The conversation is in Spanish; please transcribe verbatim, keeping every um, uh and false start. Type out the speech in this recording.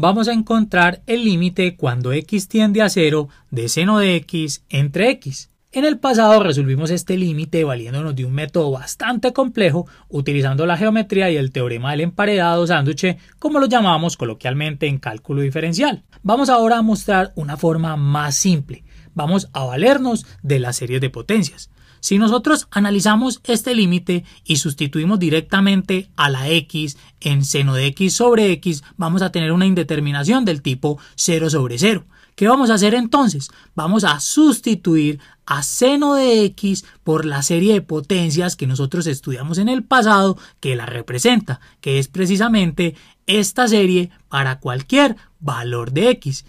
vamos a encontrar el límite cuando x tiende a cero de seno de x entre x. En el pasado resolvimos este límite valiéndonos de un método bastante complejo utilizando la geometría y el teorema del emparedado sándwich, como lo llamamos coloquialmente en cálculo diferencial. Vamos ahora a mostrar una forma más simple. Vamos a valernos de las series de potencias. Si nosotros analizamos este límite y sustituimos directamente a la x en seno de x sobre x, vamos a tener una indeterminación del tipo cero sobre cero. ¿Qué vamos a hacer entonces? Vamos a sustituir a seno de x por la serie de potencias que nosotros estudiamos en el pasado que la representa, que es precisamente esta serie para cualquier valor de x.